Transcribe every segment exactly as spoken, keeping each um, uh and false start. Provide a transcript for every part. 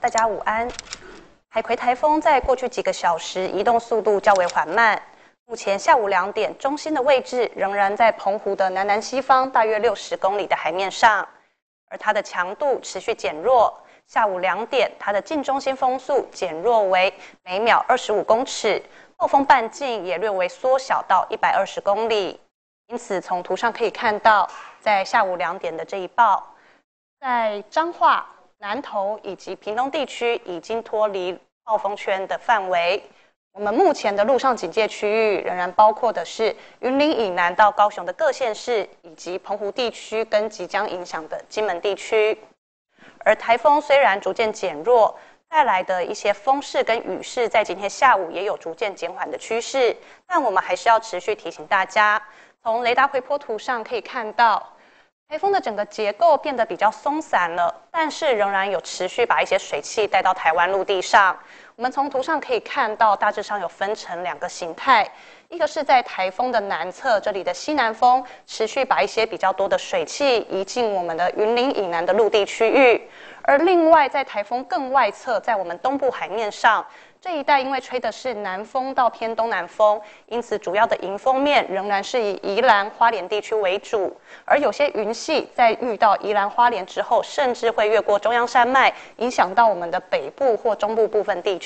大家午安。海葵台风在过去几个小时移动速度较为缓慢，目前下午两点，中心的位置仍然在澎湖的南南西方大约六十公里的海面上，而它的强度持续减弱。下午两点，它的近中心风速减弱为每秒二十五公尺，后风半径也略微缩小到一百二十公里。因此，从图上可以看到，在下午两点的这一报，在彰化、南投以及屏东地区已经脱离暴风圈的范围。我们目前的陆上警戒区域仍然包括的是云林以南到高雄的各县市，以及澎湖地区跟即将影响的金门地区。而台风虽然逐渐减弱，带来的一些风势跟雨势在今天下午也有逐渐减缓的趋势，但我们还是要持续提醒大家。从雷达回波图上可以看到，台风的整个结构变得比较松散了，但是仍然有持续把一些水汽带到台湾陆地上。我们从图上可以看到，大致上有分成两个形态，一个是在台风的南侧，这里的西南风持续把一些比较多的水汽移进我们的云林以南的陆地区域，而另外在台风更外侧，在我们东部海面上这一带，因为吹的是南风到偏东南风，因此主要的迎风面仍然是以宜兰花莲地区为主，而有些云系在遇到宜兰花莲之后，甚至会越过中央山脉，影响到我们的北部或中部部分地区。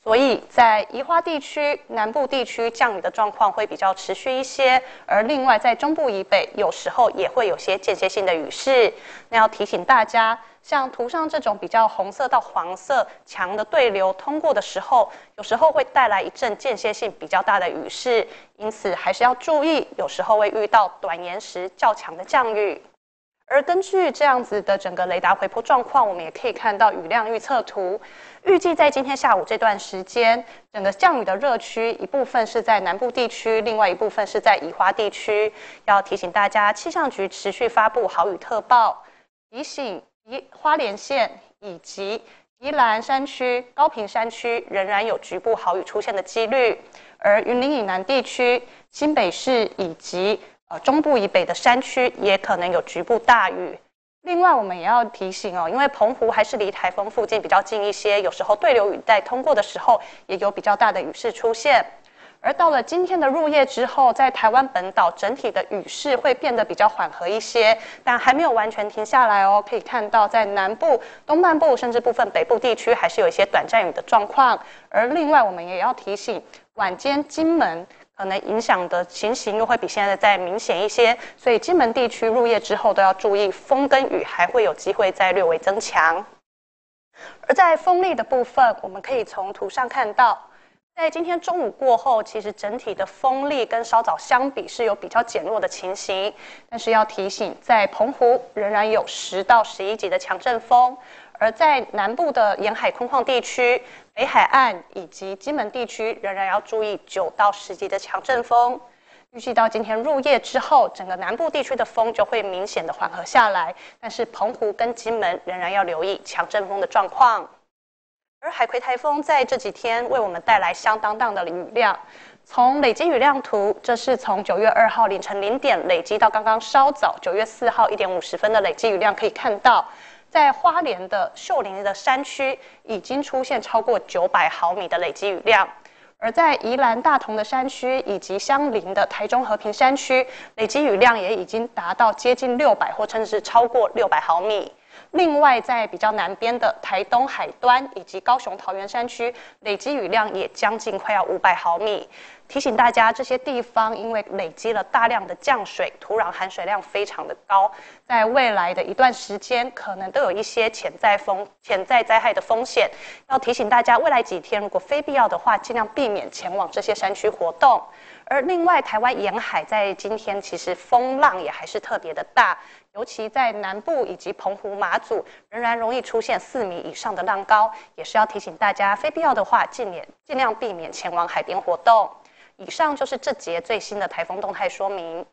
所以在宜花地区、南部地区降雨的状况会比较持续一些，而另外在中部以北，有时候也会有些间歇性的雨势。那要提醒大家，像图上这种比较红色到黄色强的对流通过的时候，有时候会带来一阵间歇性比较大的雨势，因此还是要注意，有时候会遇到短延时较强的降雨。而根据这样子的整个雷达回波状况，我们也可以看到雨量预测图，预计在今天下午这段时间，整个降雨的热区一部分是在南部地区，另外一部分是在宜花地区。要提醒大家，气象局持续发布豪雨特报，提醒宜花莲县以及宜兰山区、高屏山区仍然有局部豪雨出现的几率，而云林以南地区、新北市以及呃，中部以北的山区也可能有局部大雨。另外，我们也要提醒哦，因为澎湖还是离台风附近比较近一些，有时候对流雨带通过的时候，也有比较大的雨势出现。而到了今天的入夜之后，在台湾本岛整体的雨势会变得比较缓和一些，但还没有完全停下来哦。可以看到，在南部、东半部甚至部分北部地区，还是有一些短暂雨的状况。而另外，我们也要提醒，晚间金门可能影响的情形又会比现在再明显一些，所以金门地区入夜之后都要注意，风跟雨还会有机会再略微增强。而在风力的部分，我们可以从图上看到，在今天中午过后，其实整体的风力跟稍早相比是有比较减弱的情形，但是要提醒，在澎湖仍然有十到十一级的强阵风。而在南部的沿海空旷地区、北海岸以及金门地区，仍然要注意九到十级的强阵风。预计到今天入夜之后，整个南部地区的风就会明显的缓和下来，但是澎湖跟金门仍然要留意强阵风的状况。而海葵台风在这几天为我们带来相当大的雨量。从累积雨量图，这是从九月二号凌晨零点累积到刚刚稍早九月四号一点五十分的累积雨量，可以看到，在花莲的秀林的山区已经出现超过九百毫米的累积雨量，而在宜兰大同的山区以及相邻的台中和平山区，累积雨量也已经达到接近六百或甚至超过六百毫米。另外，在比较南边的台东海端以及高雄桃园山区，累积雨量也将近快要五百毫米。提醒大家，这些地方因为累积了大量的降水，土壤含水量非常的高，在未来的一段时间，可能都有一些潜在风、潜在灾害的风险。要提醒大家，未来几天如果非必要的话，尽量避免前往这些山区活动。而另外，台湾沿海在今天其实风浪也还是特别的大，尤其在南部以及澎湖、马祖，仍然容易出现四米以上的浪高，也是要提醒大家，非必要的话，尽量尽量避免前往海边活动。以上就是这节最新的台风动态说明。